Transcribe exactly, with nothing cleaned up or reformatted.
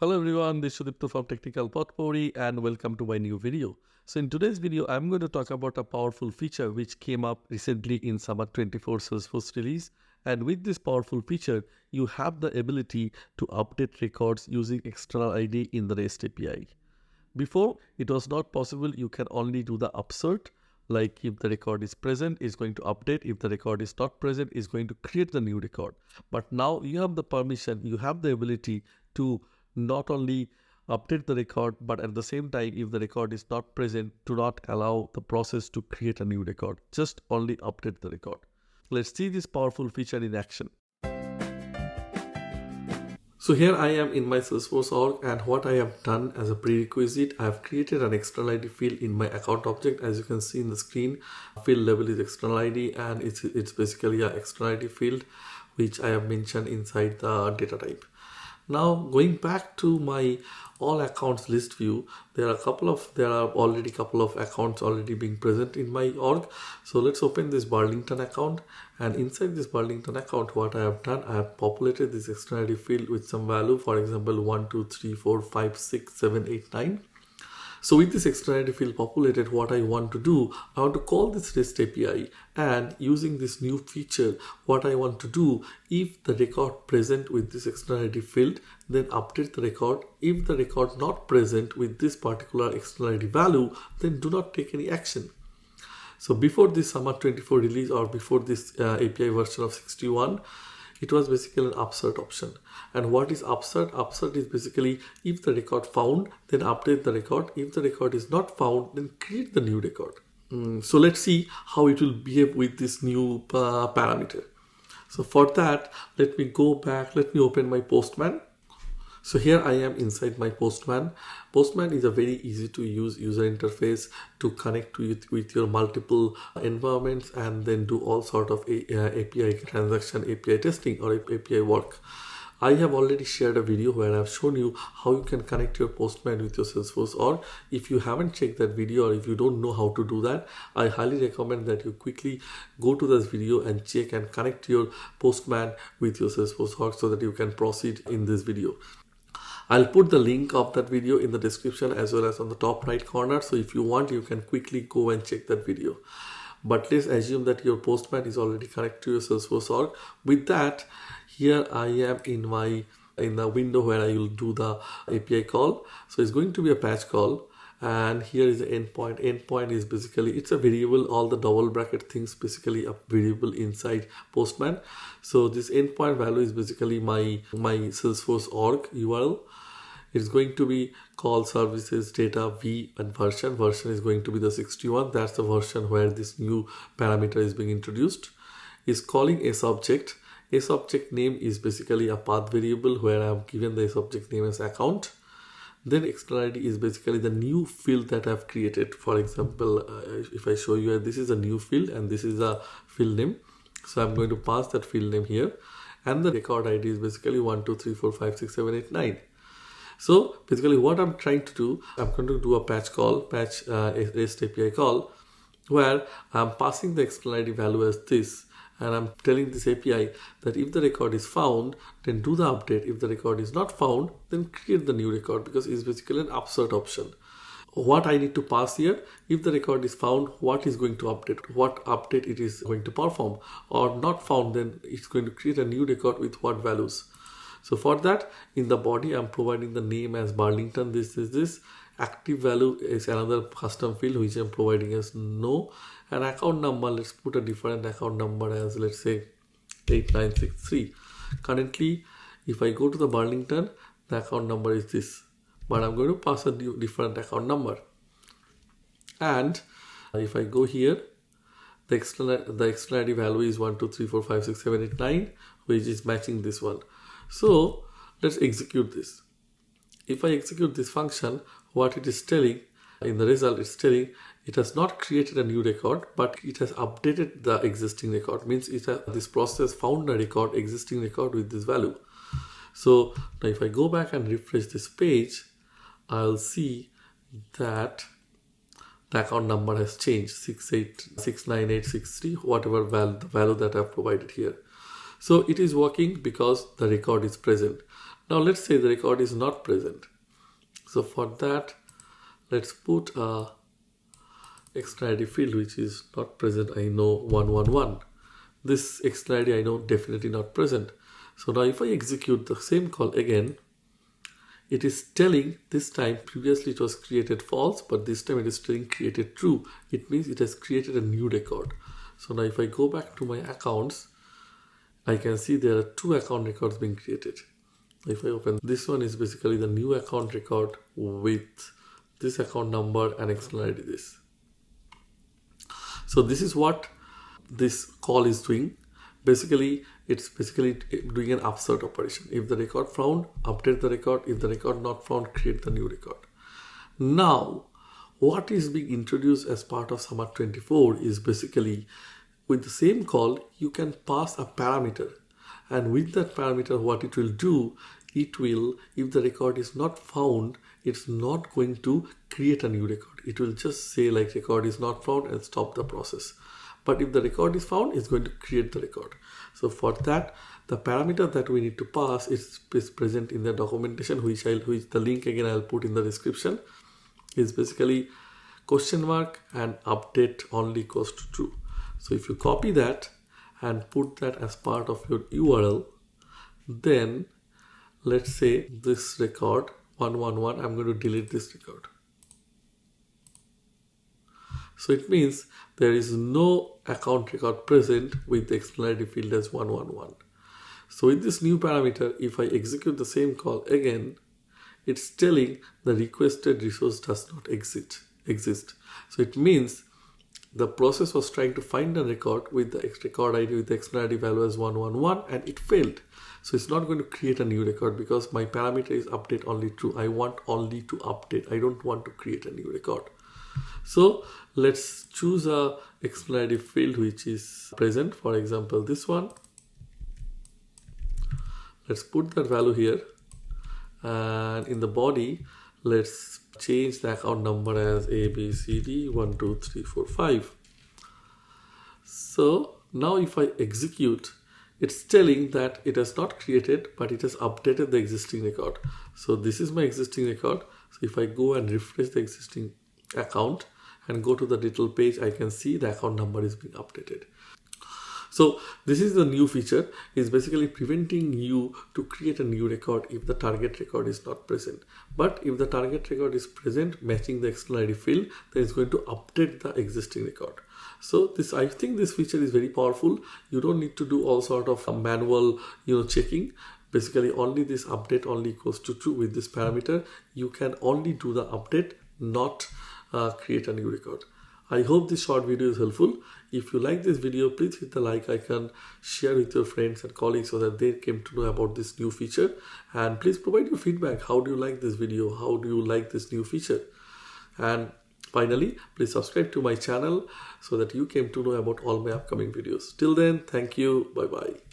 Hello everyone, this is Sudipta from Technical Potpourri and welcome to my new video. So in today's video, I'm going to talk about a powerful feature which came up recently in Summer twenty-four Salesforce release. And with this powerful feature, you have the ability to update records using external I D in the REST A P I. Before, it was not possible. You can only do the upsert, like if the record is present, it's going to update. If the record is not present, it's going to create the new record. But now you have the permission, you have the ability to not only update the record, but at the same time, if the record is not present, do not allow the process to create a new record. Just only update the record. Let's see this powerful feature in action. So here I am in my Salesforce org, and what I have done as a prerequisite, I have created an external I D field in my account object. As you can see in the screen, field level is external I D, and it's, it's basically an external I D field, which I have mentioned inside the data type. Now going back to my all accounts list view, there are a couple of there are already couple of accounts already being present in my org. So let's open this Burlington account, and inside this Burlington account, what I have done, I have populated this external I D field with some value, for example one, two, three, four, five, six, seven, eight, nine. So with this external I D field populated, what I want to do, I want to call this REST A P I, and using this new feature, what I want to do, if the record present with this external I D field, then update the record. If the record not present with this particular external I D value, then do not take any action. So before this Summer twenty-four release, or before this uh, A P I version of sixty-one, it was basically an upsert option. And what is upsert? Upsert is basically if the record found, then update the record. If the record is not found, then create the new record. Mm, so let's see how it will behave with this new uh, parameter. So for that, let me go back. Let me open my Postman. So here I am inside my Postman. Postman is a very easy to use user interface to connect with, with your multiple environments and then do all sort of a, uh, A P I transaction, A P I testing, or A P I work. I have already shared a video where I have shown you how you can connect your Postman with your Salesforce org. If you haven't checked that video, or if you don't know how to do that, I highly recommend that you quickly go to this video and check and connect your Postman with your Salesforce org so that you can proceed in this video. I'll put the link of that video in the description as well as on the top right corner. So if you want, you can quickly go and check that video. But let's assume that your Postman is already connected to your Salesforce org. With that, here I am in my in the window where I will do the A P I call. So it's going to be a patch call. And here is the endpoint. Endpoint is basically, it's a variable, all the double bracket things, basically a variable inside Postman. So this endpoint value is basically my, my Salesforce org U R L. It's going to be call services data v and version. Version is going to be the sixty-one. That's the version where this new parameter is being introduced. Is calling a subject. A subject name is basically a path variable where I've given the subject name as account. Then external I D is basically the new field that I've created. For example, uh, if I show you, this is a new field and this is a field name. So I'm going to pass that field name here. And the record I D is basically one, two, three, four, five, six, seven, eight, nine. So basically what I'm trying to do, I'm going to do a patch call, patch uh, REST A P I call, where I'm passing the external I D value as this. And I'm telling this A P I that if the record is found, then do the update. If the record is not found, then create the new record, because it's basically an upsert option. What I need to pass here, if the record is found, what is going to update, what update it is going to perform, or not found, then it's going to create a new record with what values. So for that, in the body, I'm providing the name as Burlington, this, this, this. Active value is another custom field which I'm providing as no. And account number, let's put a different account number as, let's say, eight nine six three. Currently, if I go to the Burlington, the account number is this. But I'm going to pass a different account number. And if I go here, the external, the external I D value is one, two, three, four, five, six, seven, eight, nine, which is matching this one. So let's execute this. If I execute this function, what it is telling in the result, it's telling it has not created a new record, but it has updated the existing record. Means it has, this process found a record, existing record with this value. So now if I go back and refresh this page, I'll see that the account number has changed, six eight six nine eight six three, whatever value, the value that I've provided here. So it is working because the record is present. Now let's say the record is not present. So for that, let's put a external I D field which is not present. I know one one one. This external I D I know definitely not present. So now if I execute the same call again, it is telling this time previously it was created false, but this time it is telling created true. It means it has created a new record. So now if I go back to my accounts, I can see there are two account records being created. If I open this one, is basically the new account record with this account number and external I D this. So this is what this call is doing. Basically, it's basically doing an upsert operation. If the record found, update the record. If the record not found, create the new record. Now, what is being introduced as part of Summer twenty-four is basically with the same call, you can pass a parameter. And with that parameter, what it will do, it will, if the record is not found, it's not going to create a new record. It will just say like record is not found and stop the process. But if the record is found, it's going to create the record. So for that, the parameter that we need to pass is, is present in the documentation, which I'll, which the link again I'll put in the description, is basically question mark and update only goes to true. So if you copy that and put that as part of your U R L, then let's say this record one one one, I'm going to delete this record. So it means there is no account record present with the external I D field as one one one. So with this new parameter, if I execute the same call again, it's telling the requested resource does not exist. exist. So it means the process was trying to find a record with the record I D with the external I D value as one one one and it failed. So it's not going to create a new record because my parameter is update only true. I want only to update. I don't want to create a new record. So let's choose a external I D field which is present. For example, this one. Let's put that value here, and in the body, let's change the account number as A B C D one two three four five. So now if I execute, it's telling that it has not created, but it has updated the existing record. So this is my existing record. So if I go and refresh the existing account and go to the detail page, I can see the account number is being updated. So this is the new feature, is basically preventing you to create a new record if the target record is not present. But if the target record is present matching the external I D field, then it's going to update the existing record. So this, I think this feature is very powerful. You don't need to do all sort of manual, you know, checking. Basically only this update only equals to true with this parameter. You can only do the update, not Uh, create a new record. I hope this short video is helpful. If you like this video, please hit the like icon, share with your friends and colleagues so that they came to know about this new feature. And please provide your feedback. How do you like this video? How do you like this new feature? And finally, please subscribe to my channel so that you came to know about all my upcoming videos. Till then, thank you. Bye bye.